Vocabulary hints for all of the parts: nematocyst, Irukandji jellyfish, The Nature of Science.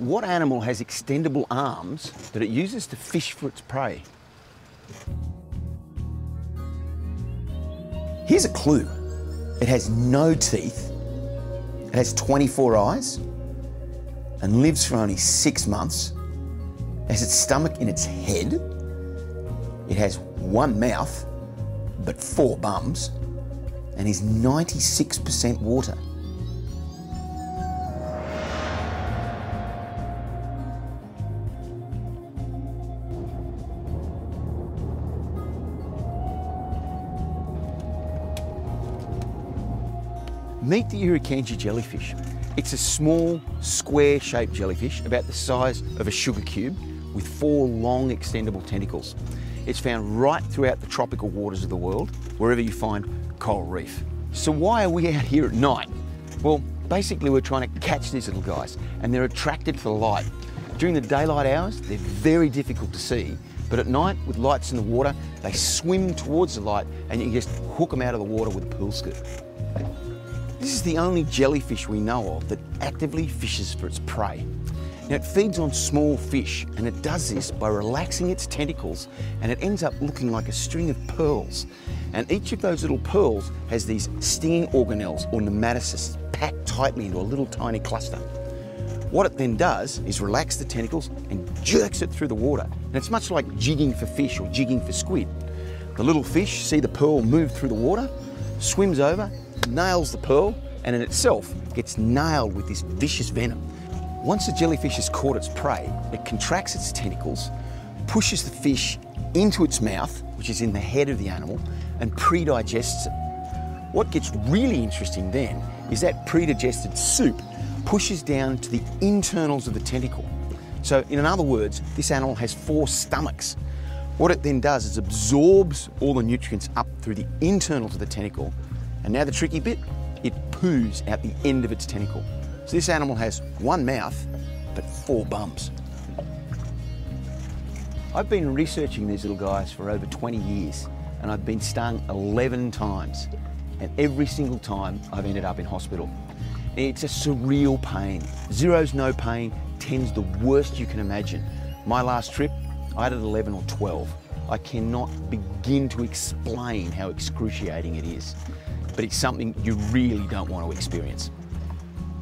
What animal has extendable arms that it uses to fish for its prey? Here's a clue. It has no teeth, it has 24 eyes, and lives for only 6 months. It has its stomach in its head. It has one mouth, but 4 bums, and is 96% water. Meet the Irukandji jellyfish. It's a small, square-shaped jellyfish about the size of a sugar cube with 4 long, extendable tentacles. It's found right throughout the tropical waters of the world, wherever you find coral reef. So why are we out here at night? Well, basically we're trying to catch these little guys, and they're attracted to the light. During the daylight hours, they're very difficult to see, but at night, with lights in the water, they swim towards the light, and you can just hook them out of the water with a pool scoop. This is the only jellyfish we know of that actively fishes for its prey. Now, it feeds on small fish, and it does this by relaxing its tentacles, and it ends up looking like a string of pearls. And each of those little pearls has these stinging organelles, or nematocysts, packed tightly into a little tiny cluster. What it then does is relax the tentacles and jerks it through the water. And it's much like jigging for fish or jigging for squid. The little fish see the pearl move through the water, swims over, nails the pearl, and in itself gets nailed with this vicious venom. Once the jellyfish has caught its prey, it contracts its tentacles, pushes the fish into its mouth, which is in the head of the animal, and pre-digests it. What gets really interesting then is that pre-digested soup pushes down to the internals of the tentacle. So in other words, this animal has 4 stomachs. What it then does is absorbs all the nutrients up through the internals of the tentacle. And now the tricky bit, it poos out the end of its tentacle. So this animal has one mouth, but 4 bums. I've been researching these little guys for over 20 years, and I've been stung 11 times. And every single time I've ended up in hospital. It's a surreal pain. Zero's no pain, 10's the worst you can imagine. My last trip, I had it 11 or 12. I cannot begin to explain how excruciating it is, but it's something you really don't want to experience.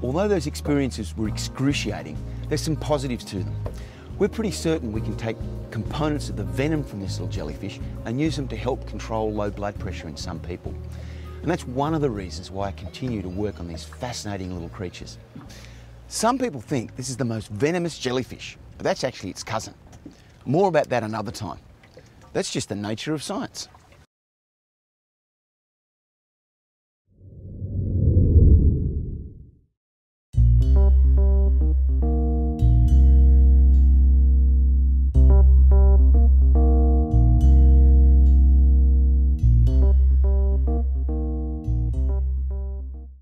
Although those experiences were excruciating, there's some positives to them. We're pretty certain we can take components of the venom from this little jellyfish and use them to help control low blood pressure in some people. And that's one of the reasons why I continue to work on these fascinating little creatures. Some people think this is the most venomous jellyfish, but that's actually its cousin. More about that another time. That's just the nature of science.